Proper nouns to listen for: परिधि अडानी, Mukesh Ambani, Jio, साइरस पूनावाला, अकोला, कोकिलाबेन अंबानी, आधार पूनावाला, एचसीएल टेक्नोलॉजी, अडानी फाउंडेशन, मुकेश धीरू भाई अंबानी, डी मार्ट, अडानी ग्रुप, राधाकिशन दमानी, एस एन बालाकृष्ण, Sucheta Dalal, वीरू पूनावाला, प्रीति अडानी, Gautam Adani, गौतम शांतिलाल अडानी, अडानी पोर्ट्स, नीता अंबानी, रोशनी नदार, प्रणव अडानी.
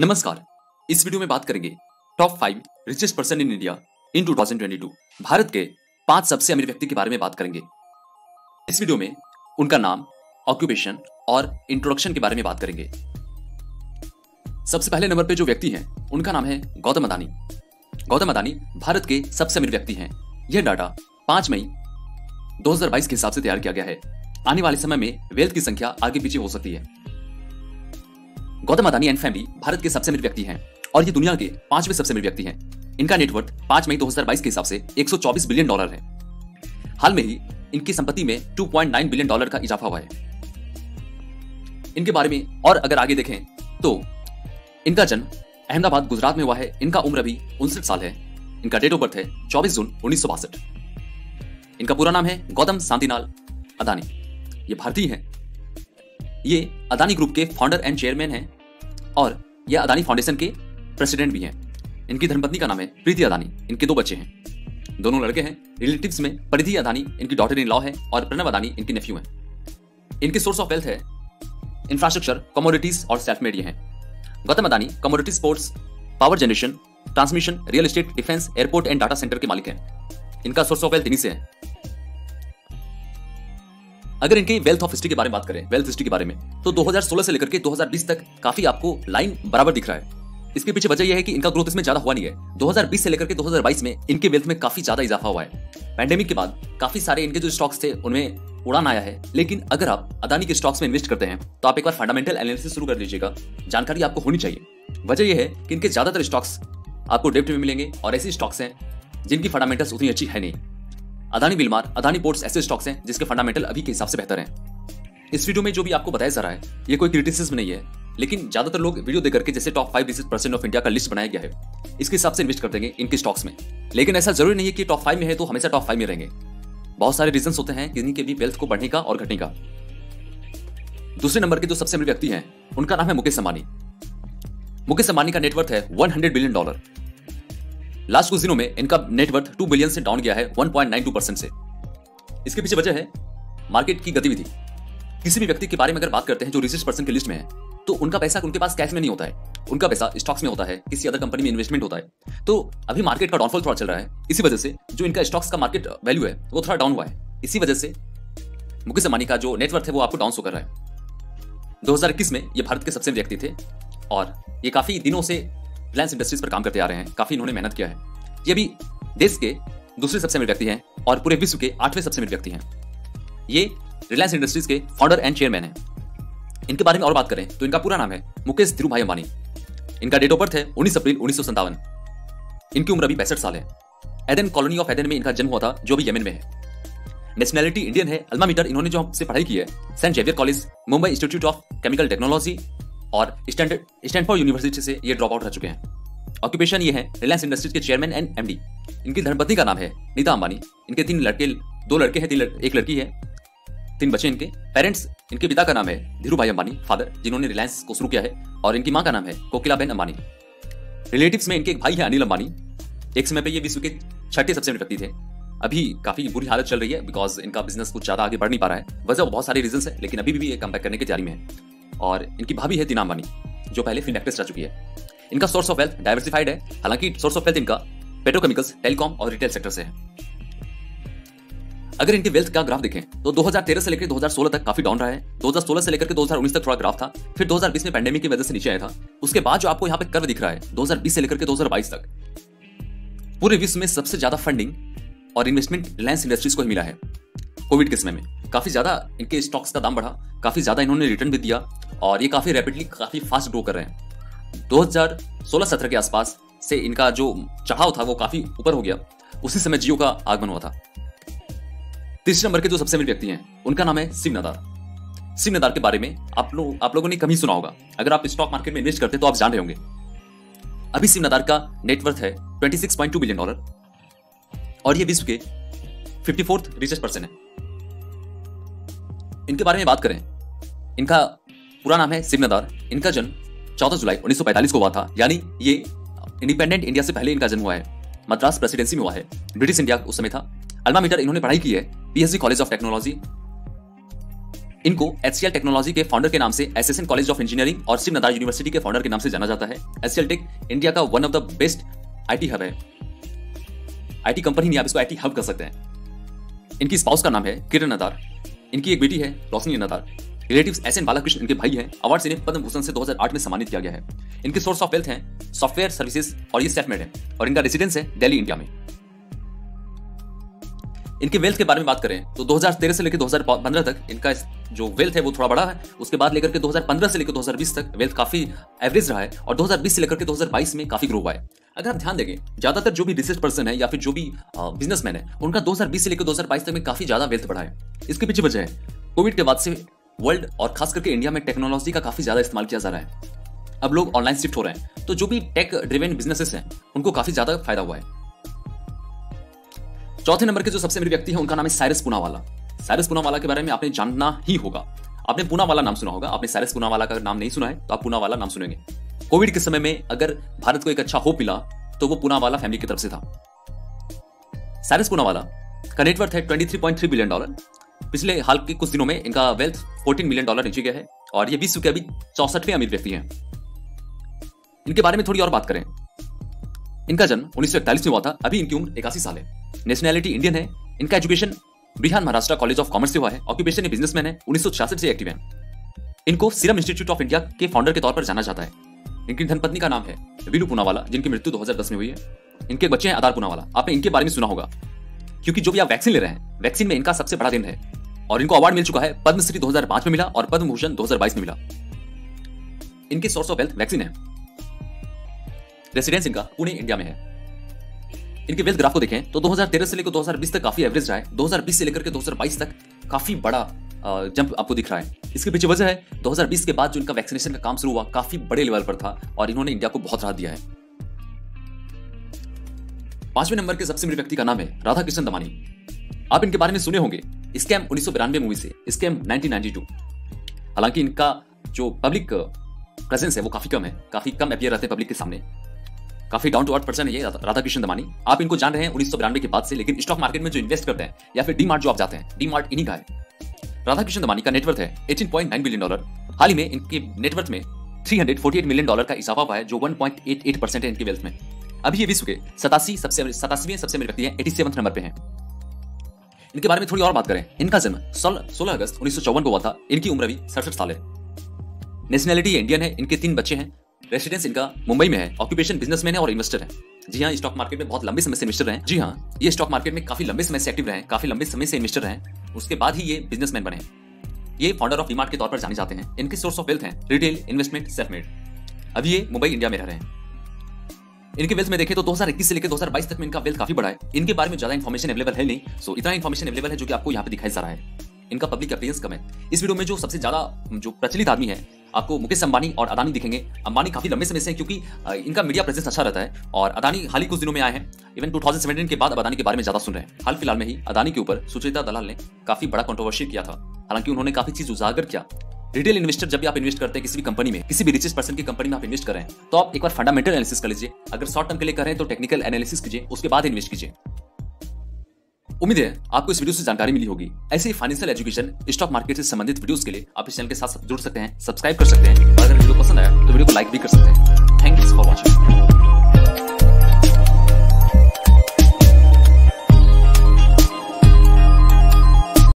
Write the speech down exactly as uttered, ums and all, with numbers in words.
नमस्कार, इस वीडियो में बात करेंगे top five richest person in India in two thousand twenty two. भारत के पांच सबसे अमीर व्यक्ति के बारे में बात करेंगे। इस वीडियो में उनका नाम, ऑक्यूपेशन और इंट्रोडक्शन के बारे में बात करेंगे। सबसे पहले नंबर पे जो व्यक्ति हैं, उनका नाम है गौतम अडानी। गौतम अडानी भारत के सबसे अमीर व्यक्ति हैं। यह डाटा पांच मई दो हजार बाईस के हिसाब से तैयार किया गया है। आने वाले समय में वेल्थ की संख्या आगे पीछे हो सकती है। गौतम अडानी एंड फैमिली भारत के सबसे अमीर व्यक्ति हैं और ये दुनिया के पांचवें सबसे अमीर व्यक्ति हैं। इनका नेटवर्थ पांच मई दो हजार बाईस के हिसाब से एक सौ चौबीस बिलियन डॉलर है। हाल में ही इनकी संपत्ति में दो पॉइंट नौ बिलियन डॉलर का इजाफा हुआ है। इनके बारे में और अगर आगे देखें तो इनका जन्म अहमदाबाद, गुजरात में हुआ है। इनका उम्र अभी उनसठ साल है। इनका डेट ऑफ बर्थ है चौबीस जून उन्नीस सौ बासठ। इनका पूरा नाम है गौतम शांतिलाल अडानी। ये भारतीय हैं। ये अडानी ग्रुप के फाउंडर एंड चेयरमैन हैं और यह अडानी फाउंडेशन के प्रेसिडेंट भी हैं। इनकी धर्मपत्नी का नाम है प्रीति अडानी। इनके दो बच्चे हैं, दोनों लड़के हैं। रिलेटिव्स में परिधि अडानी इनकी डॉटर इन लॉ है और प्रणव अडानी इनके नेफ्यू हैं। इनके सोर्स ऑफ वेल्थ है इंफ्रास्ट्रक्चर, कमोडिटीज और सेल्फ मेड हैं। Gautam Adani commodity, sports, power generation, transmission, real estate, defence, airport and data centre के मालिक हैं। इनका सोर्स ऑफ वेल्थ इन्हीं से है। अगर इनके वेल्थ ऑफ हिस्ट्री के बारे में बात करें, वेल्थ हिस्ट्री के बारे में, तो दो हजार सोलह से लेकर के दो हजार बीस तक काफी आपको लाइन बराबर दिख रहा है। इसके पीछे वजह यह है कि इनका ग्रोथ इसमें ज्यादा हुआ नहीं है। दो हजार बीस से लेकर के दो हजार बाईस में इनके वेल्थ में काफी ज्यादा इजाफा हुआ है। पैंडेमिक के बाद काफी सारे इनके जो स्टॉक्स थे उनमें उड़ान आया है, लेकिन अगर आप अडानी के स्टॉक्स में इन्वेस्ट करते हैं तो आप एक बार फंडामेंटल एनालिसिस शुरू कर लीजिएगा। जानकारी आपको होनी चाहिए। वजह यह है कि इनके ज्यादातर स्टॉक्स आपको डेप्ट में मिलेंगे और ऐसी स्टॉक्स हैं जिनकी फंडामेंटल्स उतनी अच्छी है नहीं। अडानी बिलमार, अडानी पोर्ट्स ऐसे स्टॉक्स हैं जिसके फंडामेंटल अभी के हिसाब से बेहतर हैं। इस वीडियो में जो भी आपको बताया जा रहा है ये कोई क्रिटिसिज्म नहीं है, लेकिन ज्यादातर लोग वीडियो देख करके जैसे top five richest person of India का लिस्ट बनाया गया है इसके हिसाब से इन्वेस्ट कर देंगे इनके स्टॉक्स में। लेकिन ऐसा जरूरी नहीं है कि टॉप फाइव में है तो हमेशा टॉप फाइव में रहेंगे। बहुत सारे रीजन होते हैं इनके भी वेल्थ को बढ़ने का और घटने का। दूसरे नंबर के जो सबसे अमीर व्यक्ति हैं उनका नाम है मुकेश अंबानी। मुकेश अंबानी का नेटवर्थ है सौ बिलियन डॉलर। लास्ट कुछ दिनों में इनका नेटवर्थ दो बिलियन से डाउन गया है एक पॉइंट नौ दो परसेंट से। इसके पीछे वजह है मार्केट की गतिविधि। किसी भी व्यक्ति के बारे में अगर बात करते हैं जो रिचेस्ट पर्सन के लिस्ट में है तो उनका पैसा उनके पास कैश में नहीं होता है, उनका पैसा स्टॉक्स में होता है, किसी अदर कंपनी में इन्वेस्टमेंट होता है। तो अभी मार्केट का डाउनफॉल थोड़ा चल रहा है, इसी वजह से जो इनका स्टॉक्स का मार्केट वैल्यू है वो थोड़ा डाउन हुआ है। इसी वजह से मुकेश अंबानी का जो नेटवर्थ है वो आपको डाउन शो कर रहा है। दो हजार इक्कीस में ये भारत के सबसे व्यक्ति थे और ये काफी दिनों से रिलायंस इंडस्ट्रीज पर काम करते आ रहे हैं। काफी इन्होंने मेहनत किया है। ये भी देश के दूसरे सबसे अमीर व्यक्ति हैं और पूरे विश्व के आठवें सबसे अमीर व्यक्ति हैं। ये रिलायंस इंडस्ट्रीज के फाउंडर एंड चेयरमैन हैं। इनके बारे में और बात करें तो इनका पूरा नाम है मुकेश धीरू भाई अंबानी। इनका डेट ऑफ बर्थ है उन्नीस अप्रैल उन्नीस सौ सत्तावन। इनकी उम्र अभी पैंसठ साल है। एदन कॉलोनी ऑफ एदन में इनका जन्म हुआ था जो अभी यमन में है। नेशनैलिटी इंडियन है। अल्मा मीटर इन्होंने जो हमसे पढ़ाई की है Saint Xavier college, Mumbai institute of chemical technology और स्टैंडर्ड स्टैनफोर्ड यूनिवर्सिटी से ये ड्रॉप आउट रह चुके हैं। ऑक्यूपेशन ये है रिलायंस इंडस्ट्रीज के चेयरमैन एंड एमडी। इनकी धर्मपत्नी का नाम है नीता अंबानी। इनके तीन लड़के, दो लड़के हैं, तीन लड़, एक लड़की है, तीन बच्चे इनके। पेरेंट्स, इनके पिता का नाम है धीरू भाई अंबानी फादर, जिन्होंने रिलायंस को शुरू किया है, और इनकी माँ का नाम है कोकिलाबेन अंबानी। रिलेटिव्स में इनके एक भाई है अनिल अंबानी। एक समय पर ये विश्व के छठे सबसे बड़े व्यक्ति थे। अभी काफी बुरी हालत चल रही है बिकॉज इनका बिजनेस कुछ ज्यादा आगे बढ़ नहीं पा रहा है। वजह बहुत सारे रीजन है, लेकिन अभी भी ये कम बैक करने की तैयारी में है। और इनकी भाभी है तीना अंबानी जो पहले फिल्म एक्ट्रेस रह चुकी है। इनका सोर्स ऑफ वेल्थ डाइवर्सिफाइड है। हालांकि सोर्स ऑफ वेल्थ इनका पेट्रोकेमिकल्स, टेलीकॉम और रिटेल सेक्टर से है। अगर इनके वेल्थ का ग्राफ देखें तो दो हजार तेरह से लेकर दो हजार सोलह तक काफी डाउन रहा है। दो हजार सोलह से लेकर के दो हजार उन्नीस तक थोड़ा ग्राफ था, फिर दो हजार बीस में पैंडेमिक की वजह से नीचे आया था। उसके बाद जो आपको यहाँ पे कर्व दिख रहा है दो हजार बीस से लेकर के दो हजार बाईस तक, पूरे विश्व में सबसे ज्यादा फंडिंग और इन्वेस्टमेंट रिलायंस इंडस्ट्रीज को ही मिला है। कोविड के समय में काफी ज्यादा इनके स्टॉक्स का दाम बढ़ा, काफी ज्यादा इन्होंने रिटर्न भी दिया और ये काफी रैपिडली, काफी फास्ट ग्रो कर रहे हैं। दो हजार सोलह सत्रह के आसपास से इनका जो चढ़ाव था वो काफी ऊपर हो गया। उसी समय जियो का आगमन हुआ था। तीसरे नंबर के जो सबसे अमीर व्यक्ति हैं उनका नाम है शिव नदार। शिव नदार के बारे में आप लोग आप लोगों ने कम ही सुना होगा। अगर आप स्टॉक मार्केट में इन्वेस्ट करते हैं तो आप जान रहे होंगे। अभी शिव नदार का नेटवर्थ है छब्बीस पॉइंट दो बिलियन डॉलर और ये विश्व के फिफ्टी फोर्थ रिचेस्ट पर्सन है। इनके बारे में बात करें, इनका पूरा नाम है शिव नदार। इनका जन्म चौदह जुलाई उन्नीस सौ पैंतालीस को हुआ था, यानी ये इंडिपेंडेंट इंडिया से पहले इनका जन्म हुआ है। मद्रास प्रेसिडेंसी में हुआ है, ब्रिटिश इंडिया उस समय था। अल्मा मीटर इन्होंने पढ़ाई की है, पीएचडी कॉलेज ऑफ टेक्नोलॉजी इनको एचसीएल टेक्नोलॉजी के फाउंडर के नाम से एसएसएन कॉलेज ऑफ इंजीनियरिंग और शिव नदार यूनिवर्सिटी के फाउंडर के नाम से जाना जाता है। एचसीएल टेक इंडिया का one of the best IT hub है। आईटी कंपनी नहीं, आप इसको आईटी हब कर सकते हैं। इनकी स्पाउस का नाम है किरण नदार। इनकी एक बेटी है रोशनी नदार। Relatives एस एन बालाकृष्ण इनके भाई हैं। अवार्ड से इन्हें पद्म भूषण से दो हज़ार आठ में सम्मानित किया गया है। इनके सोर्स ऑफ वेल्थ हैं सॉफ्टवेयर सर्विसेज और ये सेटमेड है और इनका रेसिडेंस है दिल्ली इंडिया में। इनके वेल्थ के बारे में बात करें तो दो हज़ार तेरह से लेकर दो हज़ार पंद्रह तक इनका जो वेल्थ है वो थोड़ा बड़ा है। उसके बाद लेकर के दो हज़ार पंद्रह से लेकर दो हज़ार बीस तक वेल्थ काफी एवरेज रहा है और दो हज़ार बीस से लेकर के दो हज़ार बाईस में काफी ग्रो हुआ है। अगर आप ध्यान देंगे, ज्यादातर जो भी रिसर्च पर्सन है या फिर जो भी बिजनेसमैन है उनका दो हज़ार बीस से लेकर दो हज़ार बाईस तक में काफी ज्यादा वेल्थ बढ़ा है। इसके पीछे वजह है कोविड के बाद से वर्ल्ड और खास करके इंडिया में टेक्नोलॉजी का काफी ज्यादा इस्तेमाल किया जा रहा है। अब लोग ऑनलाइन शिफ्ट हो रहे हैं तो जो भी टेक ड्रिवन बिजनेसेस हैं उनको काफी ज्यादा फायदा हुआ है। चौथे नंबर के जो सबसे अमीर व्यक्ति है उनका नाम है साइरस पूनावाला। साइरस पूनावाला के बारे में आपने जानना ही होगा। आपने पूनावाला नाम सुना होगा, आपने साइरस पूनावाला का नाम नहीं सुना है तो आप पूनावाला नाम सुनेंगे। कोविड के समय में अगर भारत को एक अच्छा होप मिला तो वो पूनावाला फैमिली की तरफ से था। साइरस पूनावाला का नेटवर्थ है तेईस पॉइंट तीन बिलियन डॉलर। पिछले हाल के कुछ दिनों में इनका वेल्थ चौदह मिलियन डॉलर नीचे गया है और ये विश्व के अभी चौसठवें अमीर व्यक्ति हैं। इनके बारे में थोड़ी और बात करें, इनका जन्म उन्नीस सौ इकतालीस में हुआ था। अभी इनकी उम्र इक्यासी साल है। नेशनैलिटी इंडियन है। इनका education Bihar Maharashtra college of commerce से हुआ है। ऑक्यूपेशन है बिजनेसमैन है। उन्नीस सौ छियासठ से एक्टिव है। इनको सीरम इंस्टीट्यूट ऑफ इंडिया के फाउंडर के तौर पर जाना जाता है। इनकी धनपत्नी का नाम है वीरू पूनावाला जिनकी मृत्यु दो हज़ार दस में हुई है। इनके बच्चे हैं आधार पूनावाला। आपने इनके बारे में सुना होगा क्योंकि जो भी आप वैक्सीन ले रहे हैं वैक्सीन में इनका सबसे बड़ा दिन है और इनको अवार्ड मिल चुका है। पद्मश्री दो हज़ार पाँच में मिला और पद्म भूषण दो हज़ार बाईस में मिला। इनके सोर्स ऑफ वेल्थ वैक्सीन है। रेसिडेंस इनका पुणे इंडिया में है। इनके वेल्थ ग्राफ को देखें तो दो हज़ार तेरह से लेकर दो हज़ार बीस तक काफी एवरेज रहा है। दो हज़ार बीस से लेकर के दो हज़ार बाईस तक काफी बड़ा जंप आपको दिख रहा है। इसके पीछे वजह है दो हज़ार बीस के बाद जो इनका वैक्सीनेशन का काम शुरू हुआ काफी बड़े लेवल पर था और इन्होंने इंडिया को बहुत राहत दिया है। पांचवें नंबर के सबसे अमीर व्यक्ति का नाम है राधाकिशन दमानी। आप इनके बारे में सुने होंगे स्कैम उन्नीस सौ बिरानवे मूवी से, स्कैम नाइनटीन नाइनटी टू। हालांकि इनका जो पब्लिक प्रेजेंस है वो काफी कम है, काफी कम अपीयर रहते हैं पब्लिक के सामने। काफी डाउन टू अर्थ पर्सन है ये राधाकिशन दमानी। आप इनको जान रहे हैं उन्नीस सौ बिरानवे के बाद से, लेकिन स्टॉक मार्केट में जो इन्वेस्ट करते हैं या फिर डी मार्ट जो आप जाते हैं, डी मार्ट इन्हीं का है। राधाकिशन दमानी का नेटवर्थ है अठारह पॉइंट नौ बिलियन डॉलर। हाल ही में इनके नेटवर्थ में तीन सौ अड़तालीस मिलियन डॉलर का इजाफा हुआ है जो one point eight eight percent है इनके वेल्थ में। अभी ये विश्व के सतासी सबसे सतासीवें सबसे अमीर व्यक्ति है, सत्तासीवें नंबर पे है। इनके बारे में थोड़ी और बात करें, इनका जन्म सोलह अगस्त उन्नीस सौ चौवन को हुआ था। इनकी उम्र अभी सड़सठ साल है। नेशनैलिटी इंडियन है। इनके तीन बच्चे हैं। रेसिडेंस इनका मुंबई में है। ऑक्यूपेशन बिजनेसमैन है और इन्वेस्टर है। जी हाँ, स्टॉक मार्केट में बहुत लंबे समय से इन्वेस्टर रहे हैं। जी हाँ, ये स्टॉक मार्केट में काफी लंबे समय से एक्टिव रहे हैं, काफी लंबे समय से इन्वेस्टर रहे हैं। उसके बाद ही ये बिजनेसमैन बने। ये फाउंडर ऑफ डीमार्ट के तौर पर जाने जाते हैं। इनके सोर्स ऑफ वेल्थ हैं रिटेल, इन्वेस्टमेंट, सेल्फमेड। अभी ये मुंबई इंडिया में रह रहे हैं। इनके वेल्थ में देखें तो दो हज़ार इक्कीस से लेकर दो हज़ार बाईस तक में इनका वेल्थ काफी बड़ा है। इनके बारे में ज्यादा इन्फॉर्मेशन अवेलेबल है नहीं, सो इतना इन्फॉर्मेशन अवेलेबल है जो कि आपको यहाँ पे दिखाई जा रहा है। इनका पब्लिक अपीयरेंस कम है। इस वीडियो में जो सबसे ज्यादा जो प्रचलित आदमी है आपको मुकेश अंबानी और अडानी दिखेंगे। अंबानी काफी लंबे समय से क्योंकि इनका मीडिया प्रेजेंस अच्छा रहता है और अडानी हाल ही कुछ दिनों में आए हैं। इवन दो हज़ार सत्रह के बाद अब अडानी के बारे में ज्यादा सुन रहे हैं। हाल फिलहाल में ही अडानी के ऊपर सुचेता दलाल ने काफी बड़ा कंट्रोवर्शियल किया था। हालांकि उन्होंने काफी चीज उजागर किया। रिटेल इन्वेस्टर, जब भी आप इन्वेस्ट करते हैं किसी भी कंपनी में, किसी भी रिचेस्ट पर्सन की कंपनी में आप इन्वेस्ट कर रहे हैं तो आप एक बार फंडामेंटल एनालिसिस कर लीजिए। अगर शॉर्ट टर्म के लिए कर रहे हैं तो टेक्निकल एनालिसिस कीजिए, उसके बाद इन्वेस्ट कीजिए। उम्मीद है आपको इस वीडियो से जानकारी मिली होगी। ऐसे ही फाइनेंशियल एजुकेशन, स्टॉक मार्केट से संबंधित वीडियोस के लिए आप इस चैनल के साथ जुड़ सकते हैं, सब्सक्राइब कर सकते हैं और अगर वीडियो पसंद आया तो वीडियो को लाइक भी कर सकते हैं। Thanks for watching.